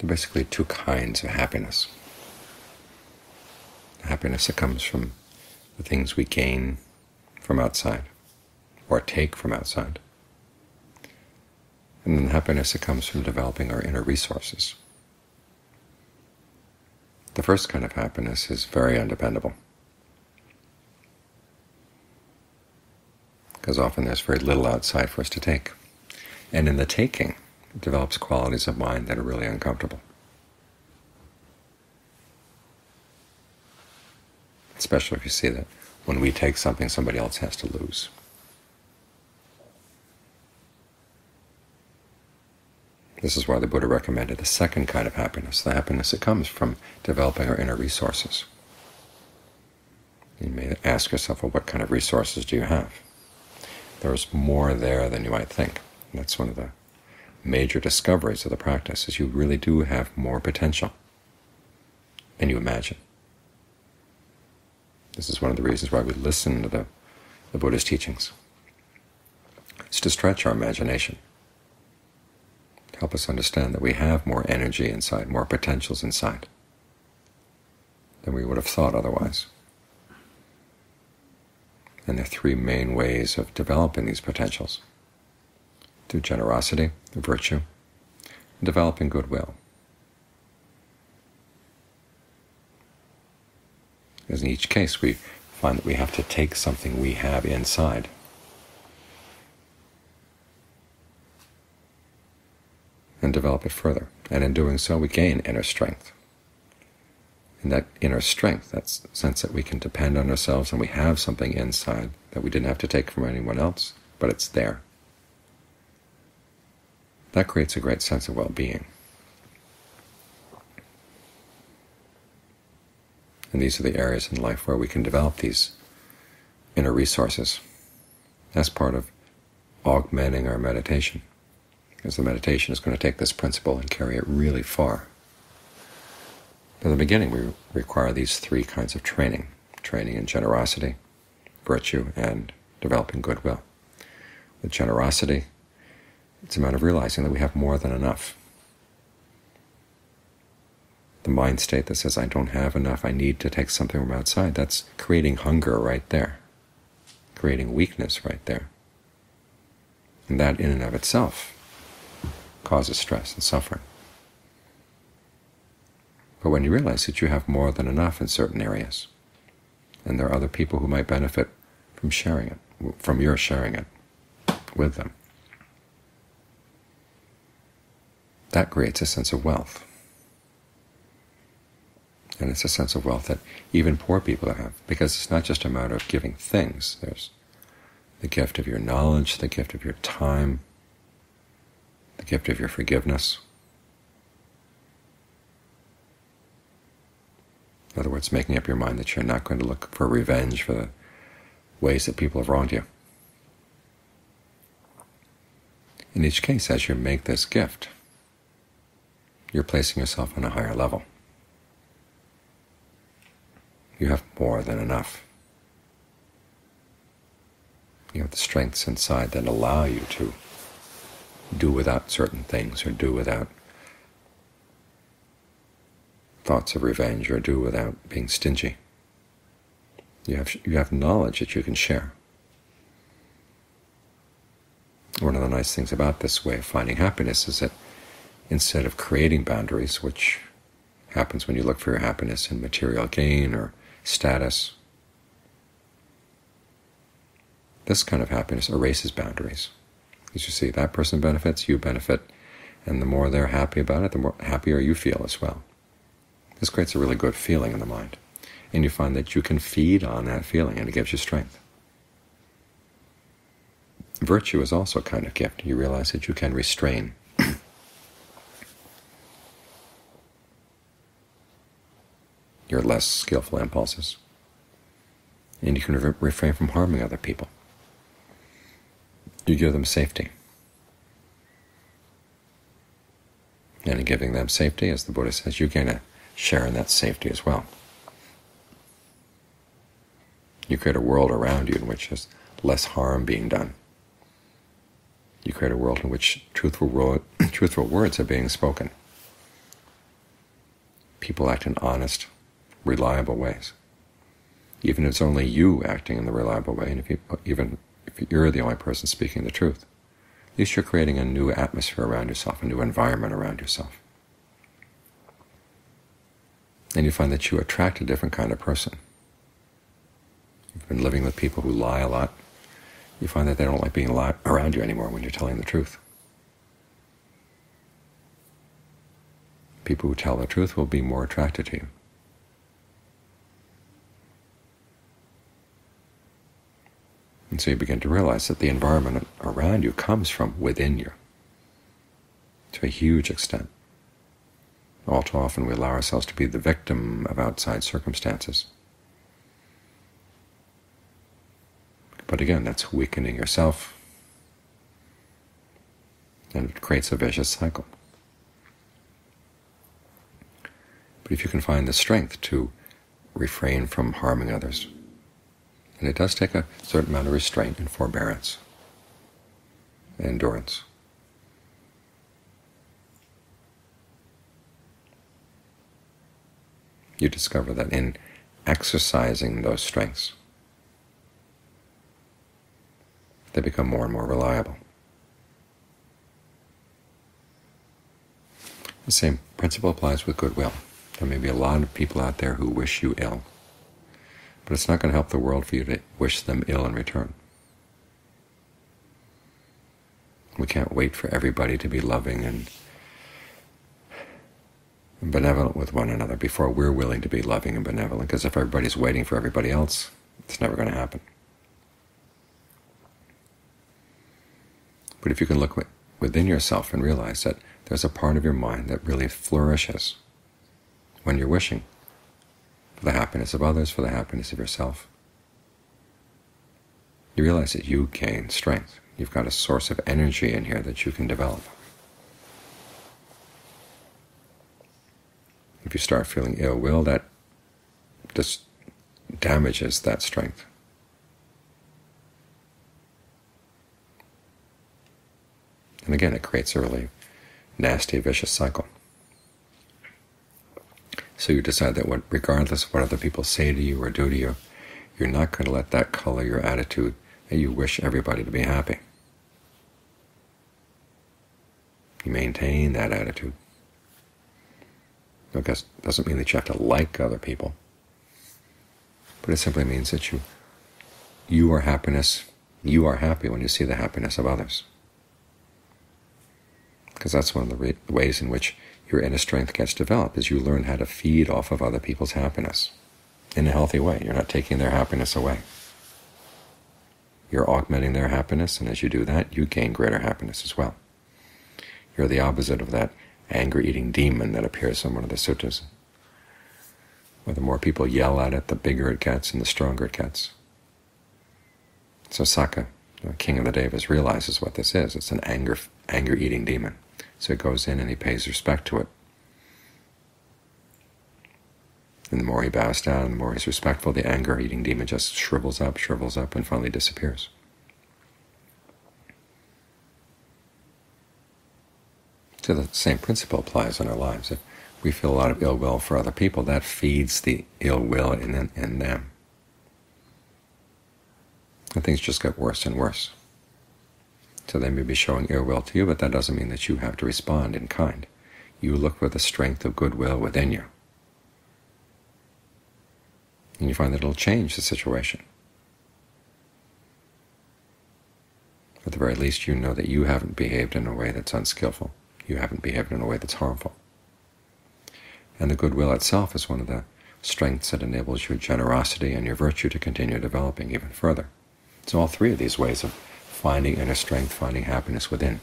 There are basically two kinds of happiness. Happiness that comes from the things we gain from outside, or take from outside. And then the happiness that comes from developing our inner resources. The first kind of happiness is very undependable, because often there's very little outside for us to take. And in the taking, it develops qualities of mind that are really uncomfortable, especially if you see that when we take something, somebody else has to lose. This is why the Buddha recommended a second kind of happiness, the happiness that comes from developing our inner resources. You may ask yourself, well, what kind of resources do you have? There's more there than you might think. And that's one of the major discoveries of the practice, is you really do have more potential than you imagine. This is one of the reasons why we listen to the Buddha's teachings. It's to stretch our imagination, to help us understand that we have more energy inside, more potentials inside than we would have thought otherwise. And there are three main ways of developing these potentials: through generosity, virtue, and developing goodwill. Because in each case we find that we have to take something we have inside. And develop it further. And in doing so we gain inner strength. And that inner strength, that sense that we can depend on ourselves and we have something inside that we didn't have to take from anyone else, but it's there. That creates a great sense of well-being. And these are the areas in life where we can develop these inner resources as part of augmenting our meditation, because the meditation is going to take this principle and carry it really far. In the beginning, we require these three kinds of training: training in generosity, virtue, and developing goodwill. With generosity, it's a matter of realizing that we have more than enough. The mind state that says, I don't have enough, I need to take something from outside, that's creating hunger right there, creating weakness right there. And that in and of itself causes stress and suffering. But when you realize that you have more than enough in certain areas, and there are other people who might benefit from sharing it, from your sharing it with them, that creates a sense of wealth. And it's a sense of wealth that even poor people have, because it's not just a matter of giving things. There's the gift of your knowledge, the gift of your time, the gift of your forgiveness. In other words, making up your mind that you're not going to look for revenge for the ways that people have wronged you. In each case, as you make this gift, you're placing yourself on a higher level. You have more than enough. You have the strengths inside that allow you to do without certain things, or do without thoughts of revenge, or do without being stingy. You have knowledge that you can share. One of the nice things about this way of finding happiness is that instead of creating boundaries, which happens when you look for your happiness in material gain or status, this kind of happiness erases boundaries. As you see, that person benefits, you benefit, and the more they're happy about it, the more happier you feel as well. This creates a really good feeling in the mind, and you find that you can feed on that feeling, and it gives you strength. Virtue is also a kind of gift. You realize that you can restrain. Your less skillful impulses, and you can refrain from harming other people. You give them safety, and in giving them safety, as the Buddha says, you gain a share in that safety as well. You create a world around you in which there's less harm being done. You create a world in which truthful words are being spoken, people act in honest, reliable ways. Even if it's only you acting in the reliable way, and if you, even if you're the only person speaking the truth, at least you're creating a new atmosphere around yourself, a new environment around yourself. And you find that you attract a different kind of person. You've been living with people who lie a lot. You find that they don't like being around you anymore when you're telling the truth. People who tell the truth will be more attracted to you. And so you begin to realize that the environment around you comes from within you to a huge extent. All too often we allow ourselves to be the victim of outside circumstances. But again, that's weakening yourself, and it creates a vicious cycle. But if you can find the strength to refrain from harming others, and it does take a certain amount of restraint and forbearance and endurance. You discover that in exercising those strengths, they become more and more reliable. The same principle applies with goodwill. There may be a lot of people out there who wish you ill, but it's not going to help the world for you to wish them ill in return. We can't wait for everybody to be loving and benevolent with one another before we're willing to be loving and benevolent, because if everybody's waiting for everybody else, it's never going to happen. But if you can look within yourself and realize that there's a part of your mind that really flourishes when you're wishing for the happiness of others, for the happiness of yourself, you realize that you gain strength. You've got a source of energy in here that you can develop. If you start feeling ill will, that just damages that strength. And again, it creates a really nasty, vicious cycle. So you decide that regardless of what other people say to you or do to you, you're not going to let that color your attitude that you wish everybody to be happy. You maintain that attitude. Now, it doesn't mean that you have to like other people, but it simply means that you are happiness. You are happy when you see the happiness of others, because that's one of the ways in which your inner strength gets developed, is you learn how to feed off of other people's happiness in a healthy way. You're not taking their happiness away. You're augmenting their happiness, and as you do that, you gain greater happiness as well. You're the opposite of that anger-eating demon that appears in one of the suttas, where the more people yell at it, the bigger it gets and the stronger it gets. So Saka, the king of the Devas, realizes what this is. It's an anger-eating demon. So he goes in and he pays respect to it. And the more he bows down, the more he's respectful, the anger-eating demon just shrivels up, and finally disappears. So the same principle applies in our lives. If we feel a lot of ill will for other people, that feeds the ill will in them. And things just get worse and worse. So they may be showing ill will to you, but that doesn't mean that you have to respond in kind. You look for the strength of goodwill within you, and you find that it'll change the situation. At the very least, you know that you haven't behaved in a way that's unskillful. You haven't behaved in a way that's harmful. And the goodwill itself is one of the strengths that enables your generosity and your virtue to continue developing even further. So all three of these ways of finding inner strength, finding happiness within,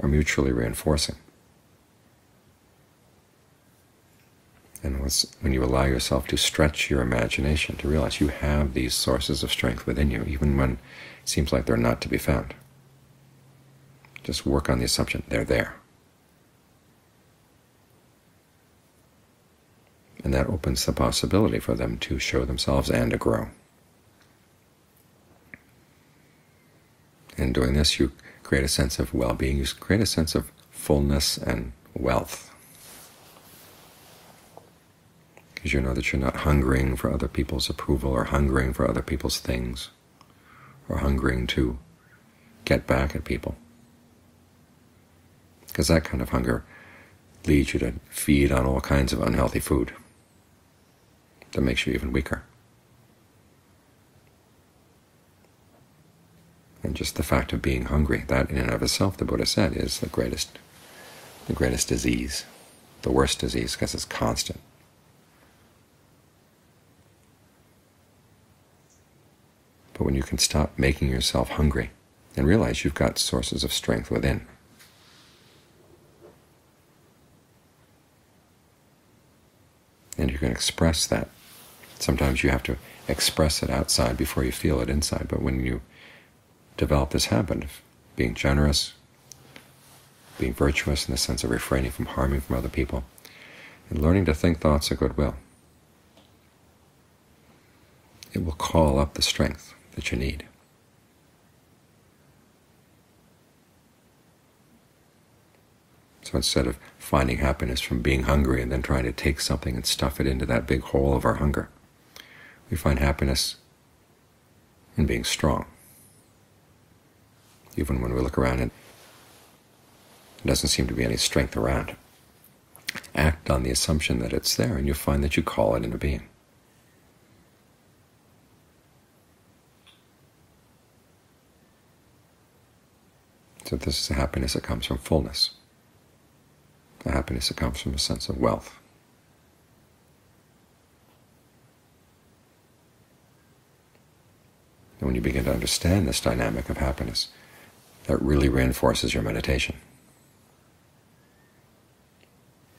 are mutually reinforcing. And when you allow yourself to stretch your imagination, to realize you have these sources of strength within you, even when it seems like they're not to be found, just work on the assumption they're there. And that opens the possibility for them to show themselves and to grow. In doing this, you create a sense of well-being. You create a sense of fullness and wealth. because you know that you're not hungering for other people's approval or hungering for other people's things or hungering to get back at people. Because that kind of hunger leads you to feed on all kinds of unhealthy food that makes you even weaker. And just the fact of being hungry, that in and of itself, the Buddha said, is the greatest disease, the worst disease, because it's constant. But when you can stop making yourself hungry and realize you've got sources of strength within, and you can express that. Sometimes you have to express it outside before you feel it inside, but when you develop this habit of being generous, being virtuous in the sense of refraining from harming from other people, and learning to think thoughts of goodwill, it will call up the strength that you need. So instead of finding happiness from being hungry and then trying to take something and stuff it into that big hole of our hunger, we find happiness in being strong. Even when we look around and there doesn't seem to be any strength around, act on the assumption that it's there, and you'll find that you call it into being. So this is a happiness that comes from fullness, a happiness that comes from a sense of wealth. And when you begin to understand this dynamic of happiness, that really reinforces your meditation.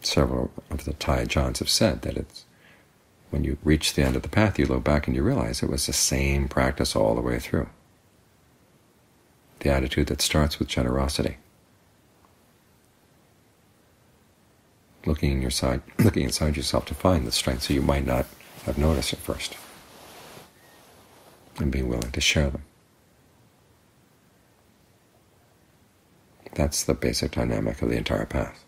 Several of the Thai Johns have said that it's when you reach the end of the path, you look back and you realize it was the same practice all the way through. The attitude that starts with generosity, looking inside yourself to find the strengths that you might not have noticed at first, and being willing to share them. That's the basic dynamic of the entire path.